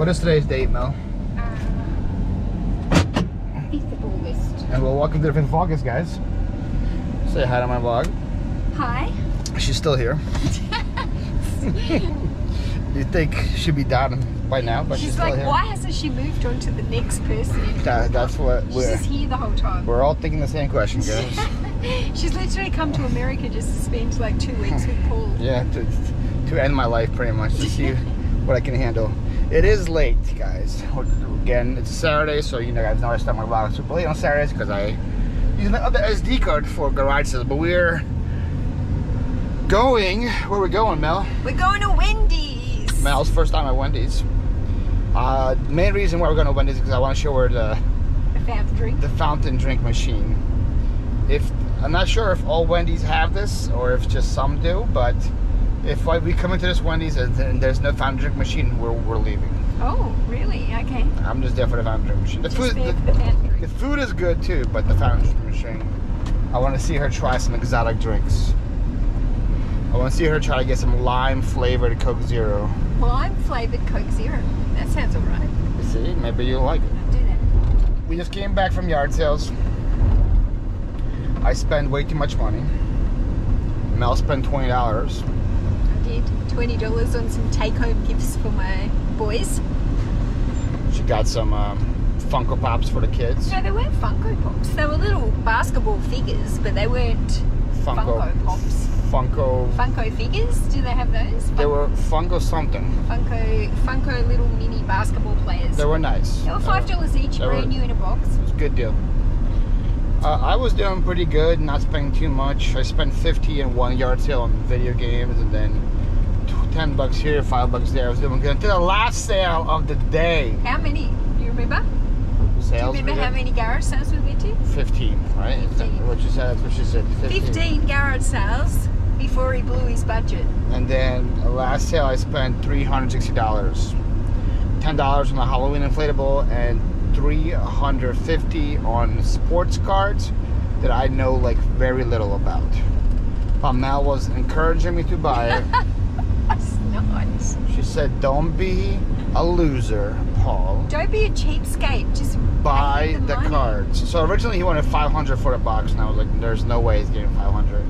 What is today's date, Mel? 5th of August. And well, welcome to the 5th of August, guys. Say hi to my vlog. Hi. She's still here. You'd think she'd be down by now, but she's like, still here. Why hasn't she moved on to the next person? That's what we're... She's here the whole time. We're all thinking the same question, guys. She's literally come to America just to spend like 2 weeks with Paul. Yeah, to end my life pretty much, to see what I can handle. It is late, guys. Again, it's Saturday, so you know, guys know I start my vlog super late on Saturdays because I use the SD card for garage sales. But we're going, where are we going, Mel? We're going to Wendy's. Mel's first time at Wendy's. The main reason why we're going to Wendy's is because I want to show her the fountain drink machine. If I'm not sure if all Wendy's have this or if just some do, but if we come into this Wendy's and there's no fountain drink machine, we're leaving. Oh, really? Okay. I'm just there for the fountain drink machine. The food is good too, but the fountain drink machine, I want to see her try some exotic drinks. I want to see her try to get some lime-flavored Coke Zero. Lime-flavored Coke Zero? That sounds all right. You see? Maybe you'll like it. I'll do that. We just came back from yard sales. I spent way too much money. Mel spent $20. $20 on some take-home gifts for my boys. She got some Funko Pops for the kids. No, they weren't Funko Pops. They were little basketball figures, but they weren't Funko Pops. Funko figures? Do they have those? Funko? They were Funko something. Funko little mini basketball players. They were nice. They were $5 each, brand new in a box. It was a good deal. I was doing pretty good, not spending too much. I spent $50 in one yard sale on video games, and then $10 here, $5 there. I was doing good until the last sale of the day. How many? Do you remember? Sales. Do you remember how many garage sales we went to? 15, right? 15. Is that what you said? That's what she said. 15 garage sales before he blew his budget. And then the last sale, I spent $360, $10 on the Halloween inflatable, and $350 on sports cards that I know like very little about. But Mel was encouraging me to buy it. That's nice. She said, "Don't be a loser, Paul. Don't be a cheapskate. Just buy the cards." So originally he wanted $500 for a box, and I was like, "There's no way he's getting $500."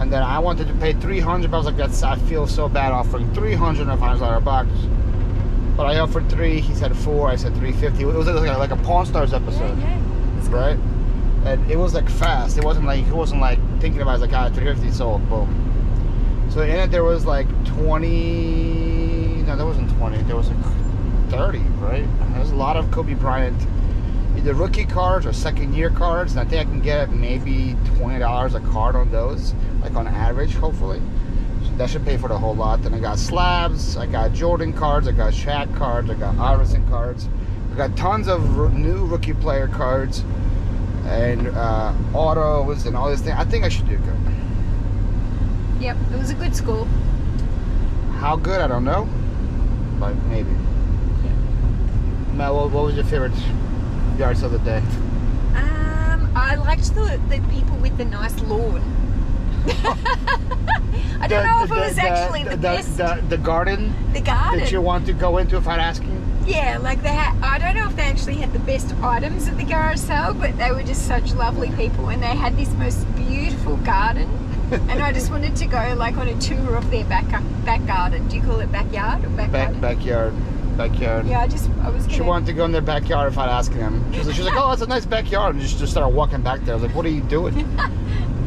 And then I wanted to pay $300, but I was like, "That's I feel so bad offering $300 and $500 a box." But I offered $300, he said $400, I said $350. It was like a Pawn Stars episode, yeah, right? Cool. And it was like fast. It wasn't like he wasn't like thinking about it. It was like, ah, $350 sold, boom. So in it there was like 20. No, there wasn't 20. There was like 30, right? There's a lot of Kobe Bryant, either rookie cards or second-year cards. And I think I can get maybe $20 a card on those, like on average, hopefully. That should pay for the whole lot. Then I got slabs, I got Jordan cards, I got Shaq cards, I got Irison cards. I got tons of new rookie player cards and autos and all this thing. I think I should do good. Yep, it was a good school. How good, I don't know, but maybe. Yeah. Mel, what was your favorite yard sale of the day? I liked the people with the nice lawn. I don't know if it was actually the best. The garden? The garden. That you want to go into if I'd ask you? Yeah, like they had, I don't know if they actually had the best items at the garage sale, but they were just such lovely people and they had this most beautiful garden. And I just wanted to go like on a tour of their back garden. Do you call it backyard or back garden? Backyard. Yeah, I was gonna... She wanted to go in their backyard if I'd ask them. She was like, "Oh, that's a nice backyard." And she just started walking back there. I was like, "What are you doing?" You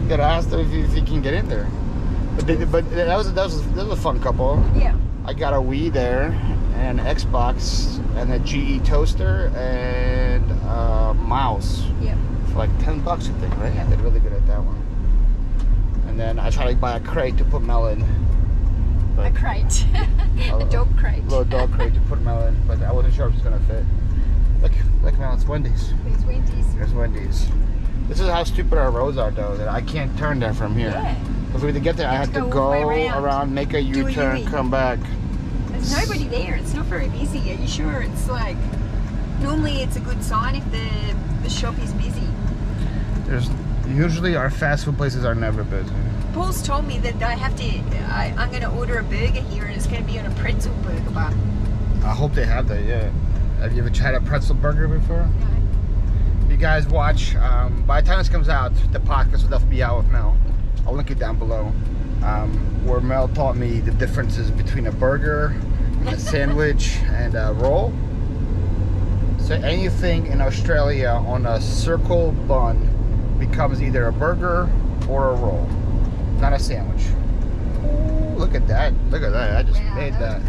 gotta ask them if you can get in there. But that was a fun couple. Yeah. I got a Wii there, and an Xbox, and a GE toaster, and a mouse. Yeah. For like $10, I think, right? Yeah. I did really good at that one. And then I tried to buy a crate to put Mel in. A crate. A dog crate. A little dog crate to put Mel in, but I wasn't sure if it was gonna fit. Look, Mel, it's Wendy's. There's Wendy's. There's Wendy's. This is how stupid our roads are, though, that I can't turn there from here. Yeah. If we were to get there, I had to go around, make a U-turn, come back. There's nobody there. It's not very busy. Are you sure? It's like, normally it's a good sign if the shop is busy. Usually our fast food places are never busy. Paul's told me that I'm going to order a burger here and it's going to be on a pretzel burger bar. I hope they have that, yeah. Have you ever tried a pretzel burger before? Yeah. You guys watch, by the time this comes out, the podcast with FBI with Mel. I'll link it down below. Where Mel taught me the differences between a burger and a sandwich and a roll. So anything in Australia on a circle bun becomes either a burger or a roll, not a sandwich. Ooh, look at that, look at that. I just made that.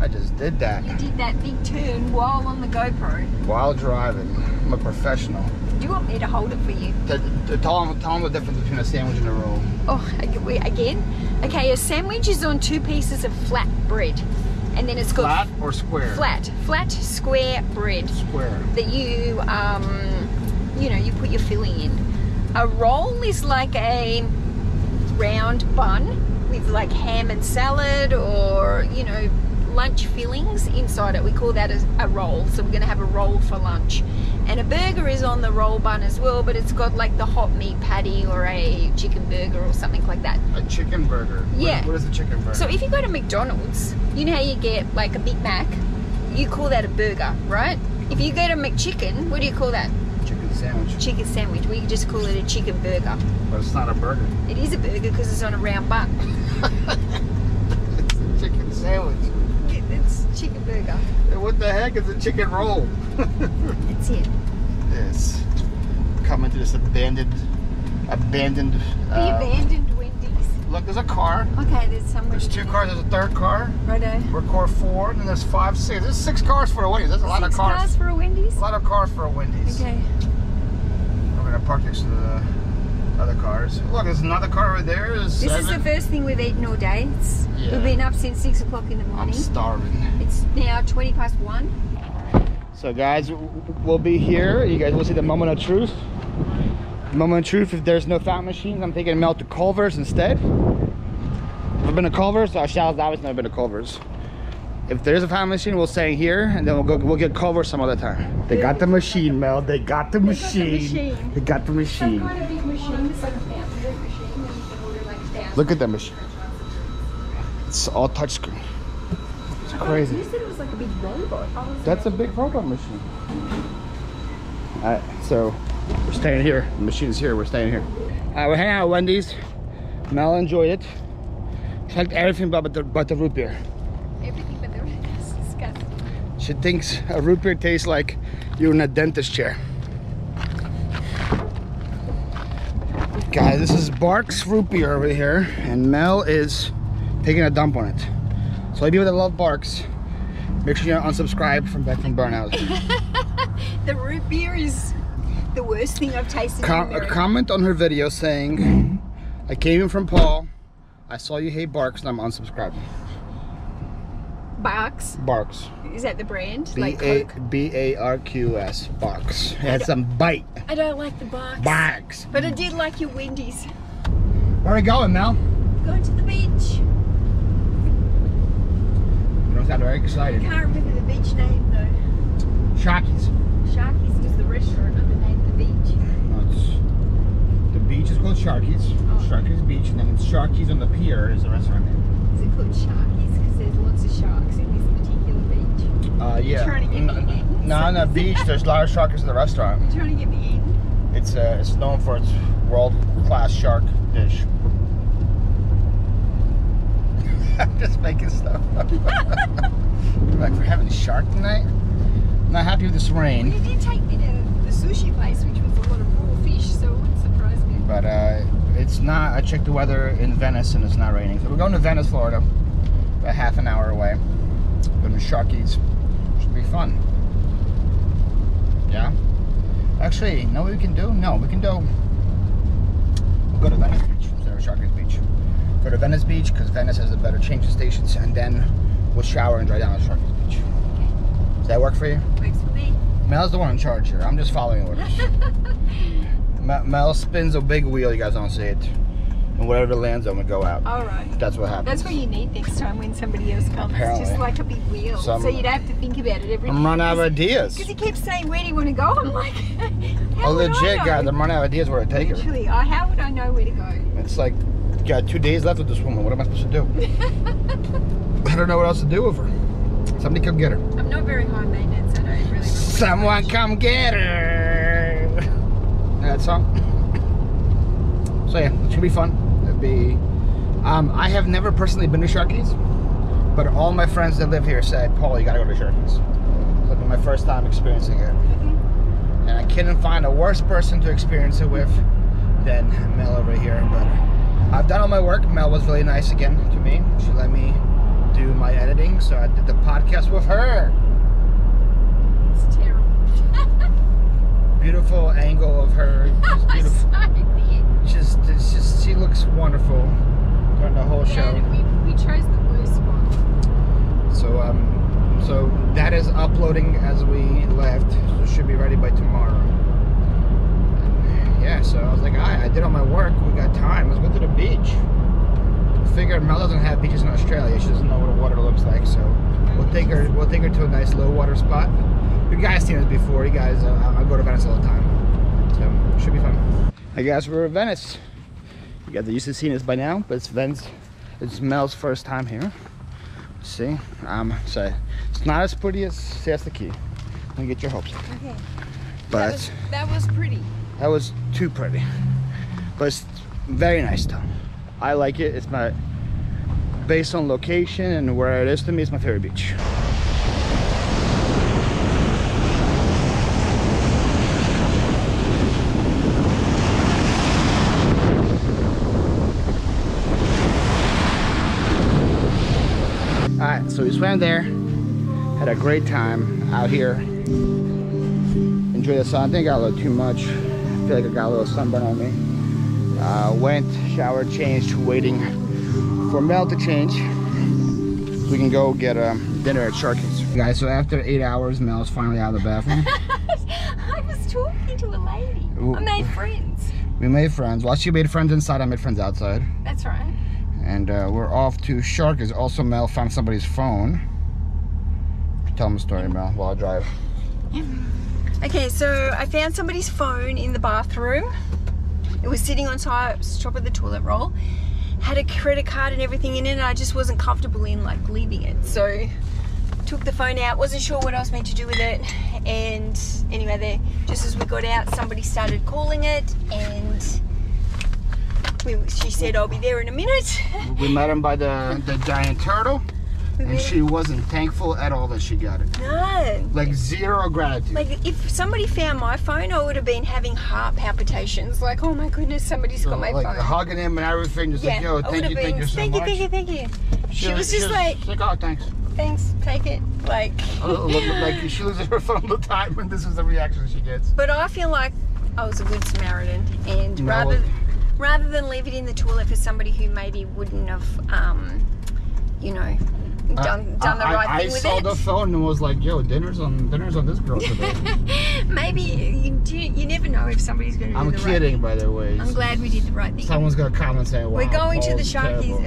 I just did that. You did that big turn while on the GoPro. While driving. I'm a professional. Do you want me to hold it for you? Tell them the difference between a sandwich and a roll. Oh, again? Okay, a sandwich is on two pieces of flat bread. And then it's got... Flat or square? Flat. Flat, square bread. Square. That you, you know, you put your filling in. A roll is like a round bun with like ham and salad or, you know, lunch fillings inside it. We call that a roll, so we're gonna have a roll for lunch. And a burger is on the roll bun as well, but it's got like the hot meat patty or a chicken burger or something like that. A chicken burger? Yeah. What is a chicken burger? So if you go to McDonald's, you know how you get like a Big Mac, you call that a burger, right? If you go to McChicken, what do you call that? Chicken sandwich. Chicken sandwich. We just call it a chicken burger. But it's not a burger. It is a burger because it's on a round bun. It's a chicken sandwich. It's chicken burger. What the heck is a chicken roll? That's it. Yes. Coming to this abandoned Wendy's. Look, there's a car. Okay, there's somebody. There's two cars. There's a third car. Righto. We're car four, and then there's five, six. There's six cars for a Wendy's. That's a lot of cars. 6 cars for a Wendy's? A lot of cars for a Wendy's. Okay. We're gonna park next to the other cars. Look, there's another car right there. This is the first thing we've eaten all day. Yeah. We've been up since 6 o'clock in the morning. I'm starving. It's now 1:20. So guys, we'll be here. You guys will see the moment of truth. Moment of truth, if there's no fountain machines, I'm taking Mel to Culver's instead. I've been to Culver's. Our Shallow's obviously never been to Culver's. If there's a fountain machine, we'll stay here, and then we'll get Culver's some other time. They got the machine, Mel. They got the machine. They got the machine. Some kind of big machine. It's like a fancy machine, and you can order like that. Look at that machine. It's all touchscreen. It's crazy. You said it was like a big robot. That's a big robot machine. All right, so we're staying here. The machine's here. We're staying here. All right, we're hanging out at Wendy's. Mel enjoyed it. She liked everything but the root beer. She thinks a root beer tastes like you're in a dentist chair. Guys, this is Barq's root beer over here, and Mel is taking a dump on it. So, if you love Barq's, make sure you unsubscribe from Back from Burnout. The root beer is the worst thing I've tasted. A comment on her video saying, "I came in from Paul. I saw you hate Barq's, and I'm unsubscribing." Barq's? Barq's. Is that the brand? Like B-A-R-Q-S. Barq's. It had some bite. I don't like the Barq's. Barq's. But I did like your Wendy's. Where are we going, Mel? Going to the beach. You don't sound very excited. I can't remember the beach name, though. Sharky's. Sharky's is the restaurant, not the name of the beach. No, the beach is called Sharky's. Oh. Sharky's Beach, and then it's Sharky's on the pier is the restaurant name. Is it called Sharky's? There's lots of sharks in this particular beach. Yeah. Trying to get me in. No, on the beach, there's a lot of sharks in the restaurant. You're trying to get me in. It's known for its world-class shark dish. I'm just making stuff up. Like, we're having a shark tonight? I'm not happy with this rain. Well, you did take me to the sushi place, which was a lot of raw fish, so it wouldn't surprise me. But it's not, I checked the weather in Venice and it's not raining. So we're going to Venice, Florida. A half an hour away. Going to Sharky's. Should be fun. Yeah. Actually, you know what we can do? No, we can do... We'll go to Venice Beach instead of Sharky's Beach. Go to Venice Beach because Venice has a better change of stations, and then we'll shower and drive down to Sharky's Beach. Okay. Does that work for you? Works for me. Mel's the one in charge here. I'm just following orders. Mel spins a big wheel. You guys don't see it. And wherever it lands on, we go out. Alright. That's what happens. That's what you need next time when somebody else comes. Apparently. Just like a big wheel. So you don't have to think about it every time. I'm running out of ideas. Because he keeps saying, where do you want to go? I'm like, how would I know? Legit, guys, I'm running out of ideas where to take her. Literally, how would I know where to go? It's like, you got 2 days left with this woman. What am I supposed to do? I don't know what else to do with her. Somebody come get her. I'm not very high maintenance. I don't really. Someone come get her. That's all. So yeah, it should be fun. It'd be. I have never personally been to Sharky's, but all my friends that live here said, "Paul, you gotta go to Sharky's." It'll be my first time experiencing it, and I couldn't find a worse person to experience it with than Mel over here. But I've done all my work. Mel was really nice again to me. She let me do my editing, so I did the podcast with her. It's terrible. Beautiful angle of her. Beautiful. Just she looks wonderful during the whole show. And we chose the blue spot. So so that is uploading as we left. So it should be ready by tomorrow. And yeah, so I was like, I did all my work. We got time. Let's go to the beach. Figured Mel doesn't have beaches in Australia. She doesn't know what the water looks like, so we'll take her to a nice low water spot. You guys seen us before. You guys, I go to Venice all the time, so it should be fun. Hey guys, we're in Venice. You guys are used to seeing us by now, but it's Venice. It's Mel's first time here. Let's see, so it's not as pretty as Siesta Key. Don't get your hopes up. Okay. But that was pretty. That was too pretty, but it's very nice town. I like it. It's my, based on location and where it is to me, it's my favorite beach. Alright, so we swam there, had a great time out here. Enjoyed the sun. I think I got a little too much. I feel like I got a little sunburn on me. Went, showered, changed, waiting for Mel to change so we can go get dinner at Sharky's. Guys, so after 8 hours, Mel's finally out of the bathroom. I was talking to a lady. Ooh. I made friends. We made friends. Well, she made friends inside, I made friends outside. That's right. And we're off to Sharky's. Also, Mel found somebody's phone. Tell them the story, Mel, while I drive. Okay, so I found somebody's phone in the bathroom. It was sitting on top of the toilet roll, had a credit card and everything in it, and I just wasn't comfortable in like leaving it. So took the phone out, wasn't sure what I was meant to do with it, and anyway, there, just as we got out, somebody started calling it, and she said, "I'll be there in a minute." We met him by the giant turtle. And she wasn't thankful at all that she got it. No. Like zero gratitude. Like if somebody found my phone, I would have been having heart palpitations. Like, oh my goodness, somebody's got my phone. Like hugging him and everything. Just like, yo, thank you so much. She was just like, oh, thanks. Thanks, take it. Like, like she loses her phone all the time, and this is the reaction she gets. But I feel like I was a good Samaritan, and rather than leave it in the toilet for somebody who maybe wouldn't have, you know. Done the right thing with it. I saw the phone and was like, "Yo, dinner's on this girl today." Maybe you never know if somebody's going to. I'm kidding, by the way. I'm glad we did the right thing. Someone's going to comment and say, "Wow, we're going to the Sharky's.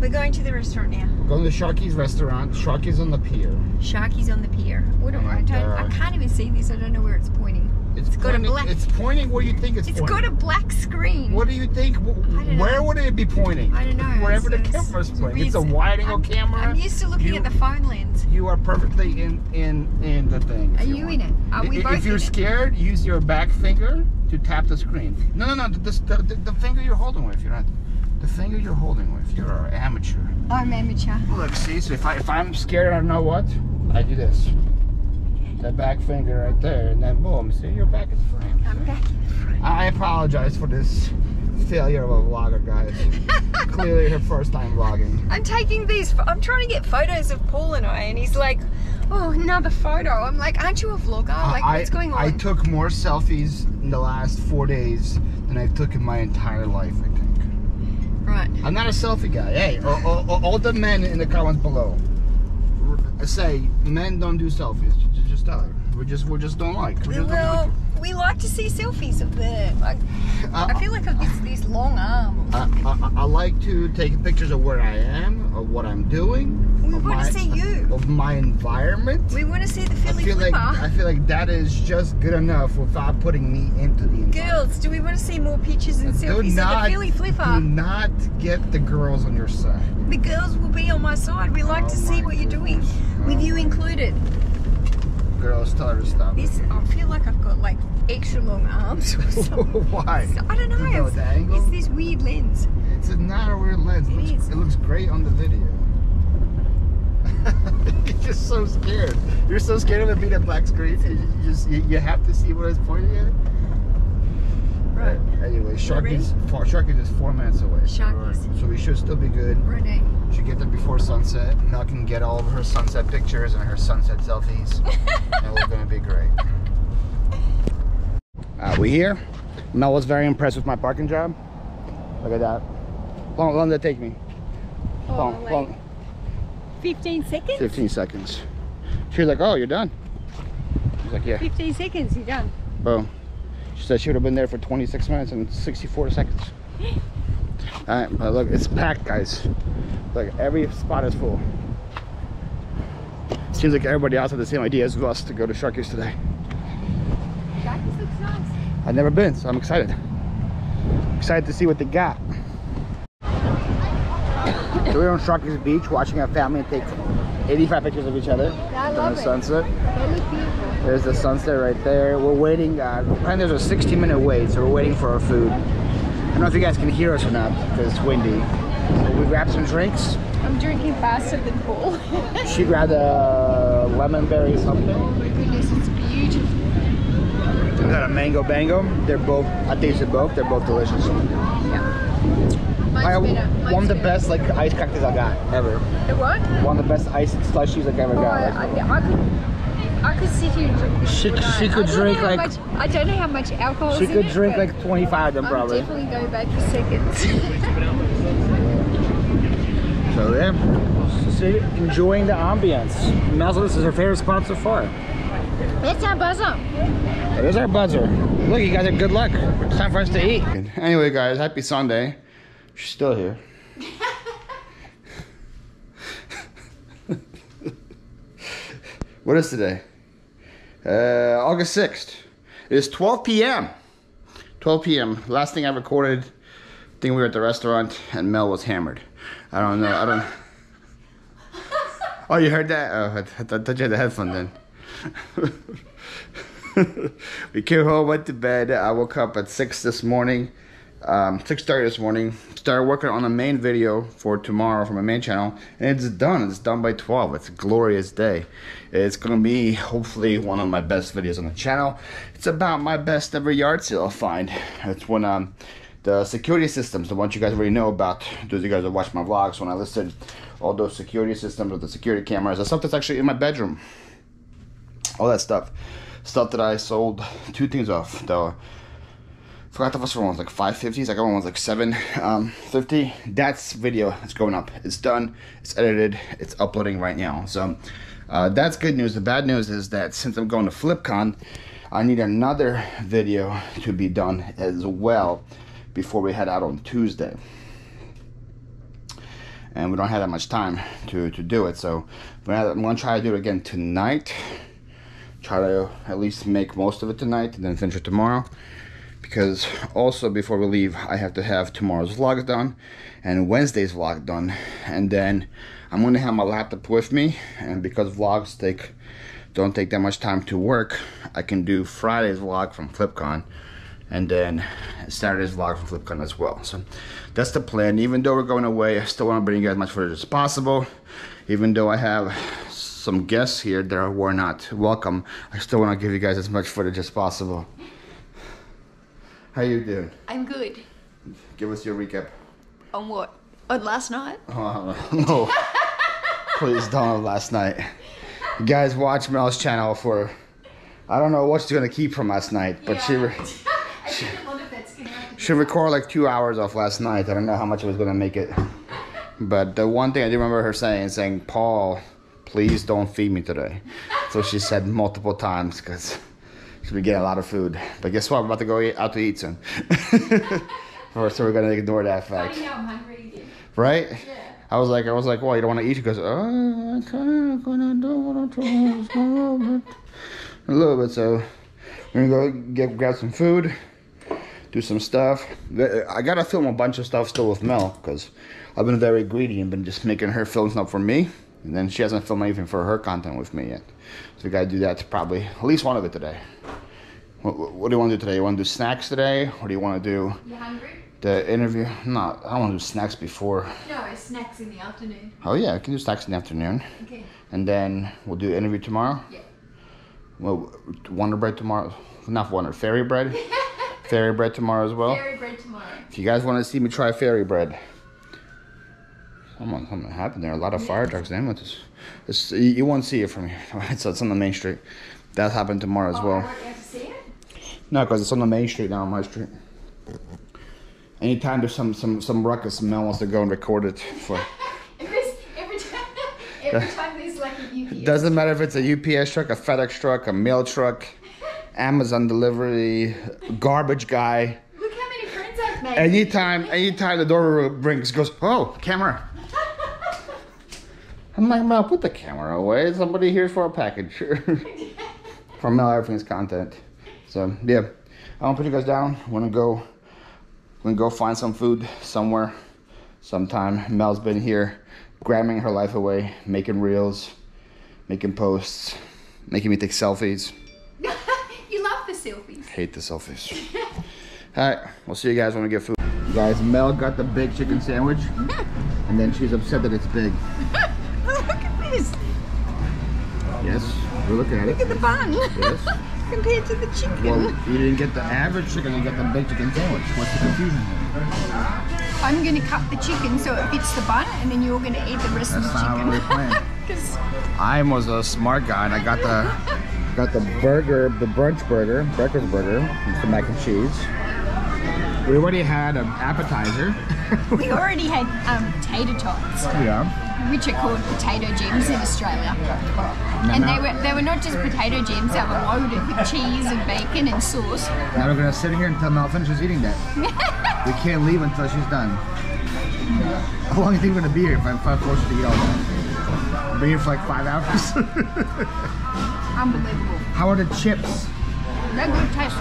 We're going to the restaurant now. We're going to the Sharky's restaurant. Sharky's on the pier. Sharky's on the pier. What do I can't even see this. I don't know where it's pointing. It's pointing where you think it's pointing. It's got a black screen. What do you think? Where would it be pointing? I don't know. Wherever the camera's pointing. It's a wide-angle camera. I'm used to looking at the phone lens. You are perfectly in the thing. Are you in it? Are we both in it? If you're scared, use your back finger to tap the screen. No. The finger you're holding with. You're not. The finger you're holding with. You're an amateur. I'm amateur. Look, see. So if I'm scared, I don't know what. I do this. That back finger right there, and then boom, see, you're back in the frame. I'm back in the frame. I apologize for this failure of a vlogger, guys. Clearly her first time vlogging. I'm trying to get photos of Paul and I, and he's like, oh, another photo. I'm like, aren't you a vlogger? Like, what's going on? I took more selfies in the last 4 days than I took in my entire life, I think. Right. I'm not a selfie guy. Hey, all the men in the comments below say, men don't do selfies. We just don't like. We like to see selfies of them. Like, I feel like I've got this long arm. I like to take pictures of where I am, of what I'm doing. We want to see you. Of my environment. We want to see the Philly phlipper. I feel like that is just good enough without putting me into the environment. Girls, do we want to see more pictures and selfies of the Philly phlipper? Do not get the girls on your side. The girls will be on my side. We like to see what you're doing. with you included. Girls, totally stop. I feel like I've got like extra long arms or something. Why? So, I don't know. It's this weird lens. It's not a weird lens. It looks great on the video. You're just so scared. You're so scared of it being a black screen. You have to see what it's pointing at. Right. Anyway, Sharky's is 4 minutes away. Sharky's. So we should still be good. Ready. Should get there before sunset. Mel can get all of her sunset pictures and her sunset selfies. And we're gonna be great. We here. Mel was very impressed with my parking job. Look at that. How long did it take me? Oh, long. 15 seconds? 15 seconds. She was like, oh, you're done. I was like, yeah. 15 seconds, you're done. Boom. She said she would have been there for 26 minutes and 64 seconds. Alright, but look, it's packed, guys. Look, every spot is full. Seems like everybody else had the same idea as us to go to Sharky's today. Sharky's looks nice. I've never been, so I'm excited. Excited to see what they got. So we're on Sharky's Beach watching our family take 85 pictures of each other during the sunset. There's the sunset right there. We're waiting, and there's a 60-minute wait, so we're waiting for our food. I don't know if you guys can hear us or not because it's windy. So we grabbed some drinks. I'm drinking faster than Paul. She grabbed a lemon berry something. Oh my goodness, it's beautiful. We got a mango bango. They're both, I tasted both, they're both delicious. Yeah. One of the best like ice cocktails I got ever. The what? One of the best ice slushies I've ever got. I could sit here and drink. I don't know how much alcohol. She could drink like 25 of them probably. I'll definitely go back for seconds. So yeah, see, enjoying the ambience. Mel's, this is her favorite spot so far. That's our buzzer. It is our buzzer. Look, you guys have good luck. It's time for us to eat. Anyway, guys, happy Sunday. She's still here. What is today? August 6th. It is 12 p.m. 12 p.m. Last thing I recorded, I think we were at the restaurant and Mel was hammered. I don't know. I don't. Oh, you heard that? Oh, I thought you had the headphone then. We came home, went to bed. I woke up at 6 this morning. 6:30 this morning, started working on a main video for tomorrow for my main channel, and it's done by 12. It's a glorious day. It's gonna be hopefully one of my best videos on the channel. It's about my best ever yard sale find. It's when the security systems, the ones you guys already know about, those of you guys that watch my vlogs, when I listed all those security systems with the security cameras, the stuff that's actually in my bedroom, all that stuff that I sold two things off though. Forgot the first one was like 550, second one was like 750. That's video, it's going up. It's done, it's edited, it's uploading right now. So that's good news. The bad news is that since I'm going to FlipCon, I need another video to be done as well before we head out on Tuesday. And we don't have that much time to do it. So I'm gonna try to do it again tonight. Try to at least make most of it tonight and then finish it tomorrow. Because also before we leave, I have to have tomorrow's vlog done and Wednesday's vlog done, and then I'm gonna have my laptop with me. And because vlogs don't take that much time to work, I can do Friday's vlog from FlipCon and then Saturday's vlog from FlipCon as well. So that's the plan. Even though we're going away, I still want to bring you guys as much footage as possible. Even though I have some guests here that were not welcome, I still want to give you guys as much footage as possible. How you doing? I'm good. Give us your recap. On what? On last night? No. Please don't. Last night. You guys watch Mel's channel for, I don't know what she's gonna keep from last night, but yeah. she recorded like 2 hours off last night. I don't know how much it was gonna make it. But the one thing I do remember her saying, Paul, please don't feed me today. So she said multiple times because we get a lot of food, but guess what? We're about to go out to eat soon. So we're gonna ignore that fact. Oh, yeah, I'm hungry again. Right? Yeah. I was like, well, you don't want to eat. She goes, oh, I kind of gonna do what I try a little bit. So we're gonna go grab some food, do some stuff. I gotta film a bunch of stuff still with Mel because I've been very greedy and been just making her film stuff for me. And then she hasn't filmed anything for her content with me yet. So we gotta do that probably at least one of it today. What do you wanna do today? You wanna do snacks today? Or do you wanna do the interview? No, I don't wanna do snacks before. No, it's snacks in the afternoon. Oh yeah, I can do snacks in the afternoon. Okay. And then we'll do interview tomorrow? Yeah. Well, Wonder Bread tomorrow. Not Wonder, Fairy Bread. Fairy Bread tomorrow as well. Fairy Bread tomorrow. If you guys wanna see me try Fairy Bread. Something happened there. A lot of fire trucks and ambulances. You won't see it from here. So it's on the main street. That happened tomorrow as well. You have to see it? No, because it's on the main street, not on my street. Anytime there's some ruckus, Mel wants to go and record it for. every time there's like a UPS. Doesn't matter if it's a UPS truck, a FedEx truck, a mail truck, Amazon delivery, garbage guy. Look how many friends I've made. Anytime the door rings, goes, oh, camera. I'm like, Mel, put the camera away. Somebody here for a package. From Mel, everything's content. So yeah, I want to put you guys down. We're gonna go find some food somewhere, sometime. Mel's been here, grabbing her life away, making reels, making posts, making me take selfies. You love the selfies. Hate the selfies. All right, we'll see you guys when we get food. You guys, Mel got the big chicken sandwich, and then she's upset that it's big. Yes, we're looking at it. Look at the bun. Yes. Compared to the chicken. Well, you didn't get the average chicken, you got the big chicken sandwich. What's the confusion? I'm going to cut the chicken so it fits the bun, and then you're going to eat the rest of the chicken. That's not how we're playing. I was a smart guy, and I got the burger, the brunch burger, breakfast burger, with the mac and cheese. We already had an appetizer. We already had tater tots. Yeah. Which are called potato gems in Australia. And they were not just potato gems, they were loaded with cheese and bacon and sauce. Now we're gonna sit here until Mel finishes eating that. We can't leave until she's done. How long do you think we're gonna be here if I force you to eat all that? We'll be here for like 5 hours. Unbelievable. How are the chips? No good taste.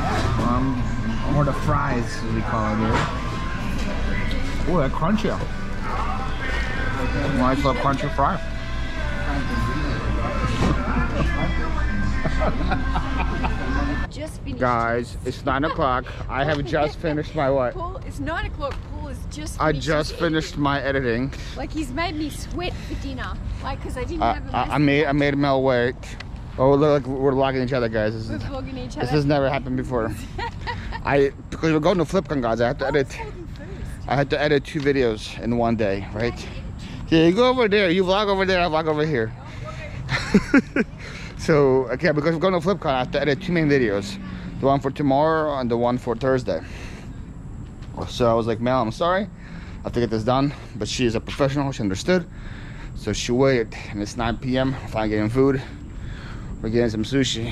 Or the fries, as we call it here. Oh, they're crunchy. Nice little crunchy fry. Just finished. Guys, it's 9 o'clock. I have just finished my what? Paul, it's 9 o'clock. Paul is just. I just finished my editing. Like he's made me sweat for dinner. Like because I didn't have. I made Mel wait. Oh look, we're vlogging each other, guys. We're vlogging each other. This has never happened before. because we're going to FlipCon, guys. I have to edit. I had to edit 2 videos in one day, right? Yeah, you go over there, you vlog over there, I vlog over here. So, okay, because we're going to FlipCon, I have to edit 2 main videos. The one for tomorrow and the one for Thursday. So I was like, Mel, I'm sorry. I have to get this done. But she is a professional, she understood. So she waited, and it's 9 p.m. I'm finally getting food. We're getting some sushi.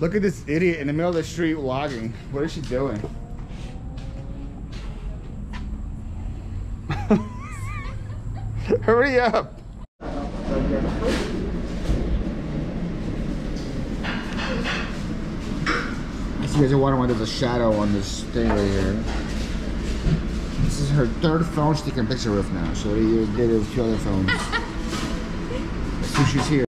Look at this idiot in the middle of the street vlogging. What is she doing? Hurry up! I see you guys are wondering why there's a shadow on this thing right here. This is her 3rd phone she can picture with now. She already did it with 2 other phones. Sushi's here.